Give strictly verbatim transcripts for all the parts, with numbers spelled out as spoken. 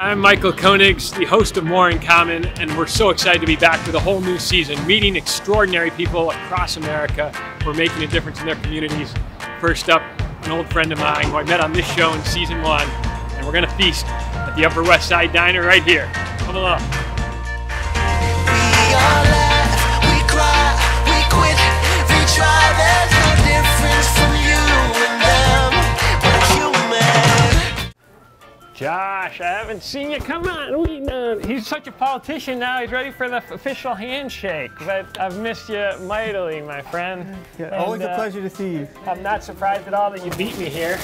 I'm Michael Koenigs, the host of More in Common, and we're so excited to be back with a whole new season, meeting extraordinary people across America who are making a difference in their communities. First up, an old friend of mine who I met on this show in season one, and we're going to feast at the Upper West Side Diner right here. Come along. Josh, I haven't seen you. Come on. We, uh, he's such a politician now. He's ready for the official handshake. But I've missed you mightily, my friend. Yeah, and, always a uh, pleasure to see you. I'm not surprised at all that you beat me here.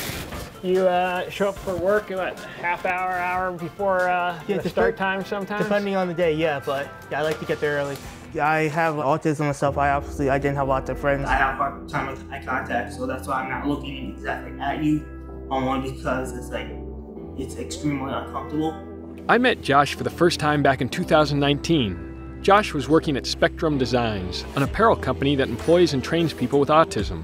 You uh, show up for work about half hour, hour before uh, yeah, the start time sometimes? Depending on the day, yeah. But yeah, I like to get there early. I have autism myself. I obviously I didn't have lots of friends. I have hard time with eye contact, so that's why I'm not looking exactly at you on one because it's like, it's extremely uncomfortable. I met Josh for the first time back in two thousand nineteen. Josh was working at Spectrum Designs, an apparel company that employs and trains people with autism.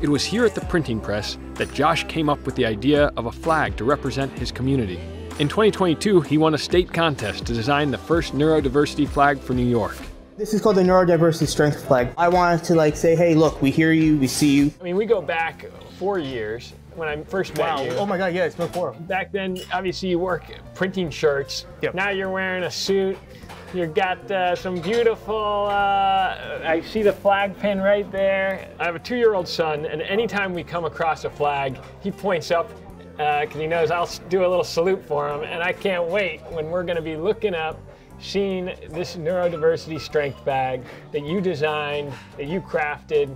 It was here at the printing press that Josh came up with the idea of a flag to represent his community. In twenty twenty-two, he won a state contest to design the first neurodiversity flag for New York. This is called the Neurodiversity Strength Flag. I wanted to like say, hey, look, we hear you, we see you. I mean, we go back four years when I first met wow. you. Oh my God, yeah, it's been four. Back then, obviously, you work printing shirts. Yep. Now you're wearing a suit. You've got uh, some beautiful, uh, I see the flag pin right there. I have a two-year-old son, and anytime we come across a flag, he points up because uh, he knows I'll do a little salute for him, and I can't wait when we're gonna be looking up seeing this neurodiversity strength bag that you designed, that you crafted,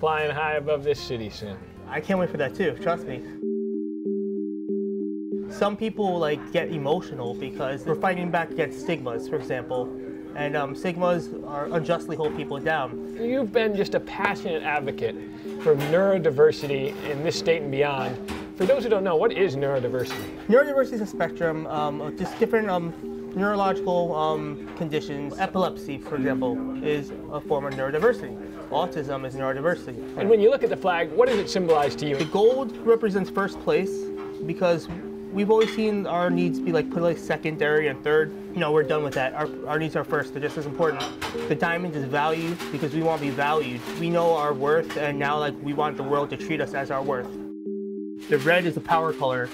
flying high above this city soon. I can't wait for that too, trust me. Some people like get emotional because they're fighting back against stigmas, for example, and um, stigmas are unjustly hold people down. You've been just a passionate advocate for neurodiversity in this state and beyond. For those who don't know, what is neurodiversity? Neurodiversity is a spectrum um, of just different um, neurological um, conditions. Epilepsy, for example, is a form of neurodiversity. Autism is neurodiversity. And when you look at the flag, what does it symbolize to you? The gold represents first place because we've always seen our needs be like put like secondary and third. You know, we're done with that. Our, our needs are first, they're just as important. The diamond is value because we want to be valued. We know our worth and now like we want the world to treat us as our worth. The red is a power color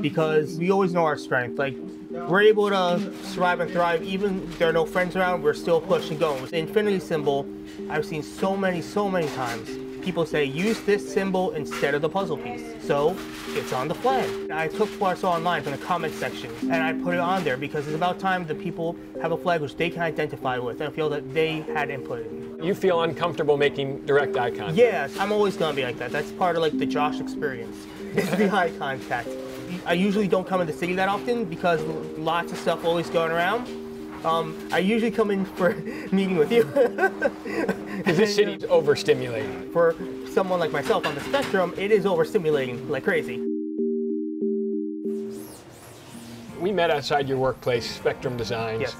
because we always know our strength. Like, we're able to survive and thrive. Even if there are no friends around, we're still pushing going. With the infinity symbol, I've seen so many, so many times, people say, use this symbol instead of the puzzle piece. So, it's on the flag. I took what I saw online from the comment section, and I put it on there because it's about time that people have a flag which they can identify with and feel that they had input in. You feel uncomfortable making direct eye contact? Yeah, I'm always gonna be like that. That's part of like the Josh experience. It's the eye contact. I usually don't come in the city that often because lots of stuff always going around. Um, I usually come in for meeting with you. Because this city's overstimulating. For someone like myself on the spectrum, it is overstimulating like crazy. We met outside your workplace, Spectrum Designs. Yes.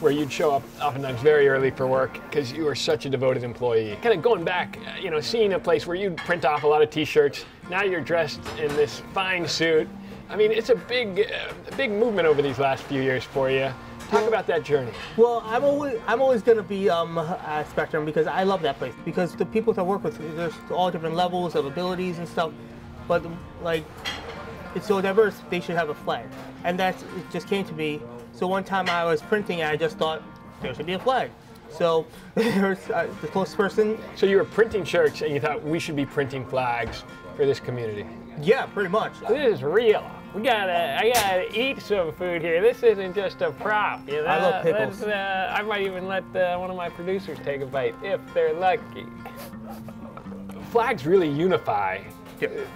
Where you'd show up oftentimes very early for work because you were such a devoted employee. Kind of going back, you know, seeing a place where you'd print off a lot of t-shirts, now you're dressed in this fine suit. I mean, it's a big, a big movement over these last few years for you. Talk about that journey. Well, I'm always, I'm always going to be um, at Spectrum because I love that place. Because the people that I work with, there's all different levels of abilities and stuff, but like, it's so diverse, they should have a flag. And that's, it just came to me. So one time I was printing and I just thought, there should be a flag. So there's uh, the closest person. So you were printing shirts and you thought, we should be printing flags for this community. Yeah, pretty much. This is real. We gotta, I gotta eat some food here. This isn't just a prop, you know? I love pickles. Uh, I might even let uh, one of my producers take a bite, if they're lucky. Flags really unify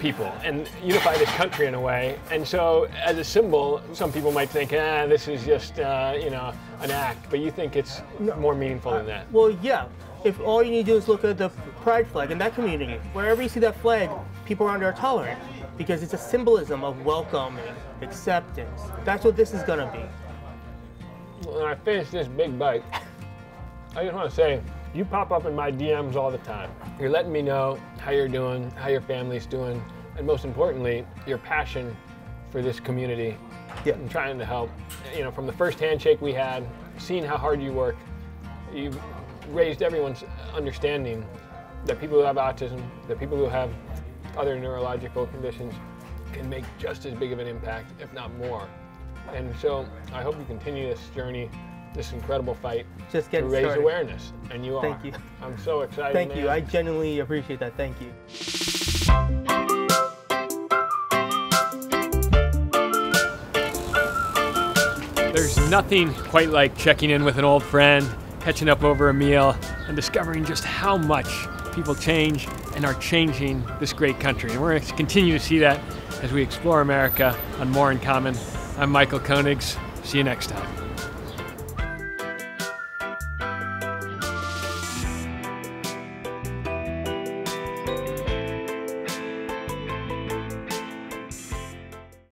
people and unify this country in a way. And so as a symbol, some people might think, ah, this is just, uh, you know, an act. But you think it's no, more meaningful uh, than that. Well, yeah. If all you need to do is look at the pride flag in that community, wherever you see that flag, people are under tolerant because it's a symbolism of welcome, acceptance. That's what this is going to be. When I finish this big bite, I just want to say, you pop up in my D Ms all the time. You're letting me know how you're doing, how your family's doing, and most importantly, your passion for this community yeah. and trying to help. You know, from the first handshake we had, seeing how hard you work, you've raised everyone's understanding that people who have autism, that people who have other neurological conditions can make just as big of an impact, if not more. And so I hope you continue this journey, this incredible fight just to raise started. awareness, and you Thank are. Thank you. I'm so excited, Thank man. you. I genuinely appreciate that. Thank you. There's nothing quite like checking in with an old friend, catching up over a meal, and discovering just how much people change and are changing this great country. And we're going to continue to see that as we explore America on More in Common. I'm Michael Koenigs. See you next time.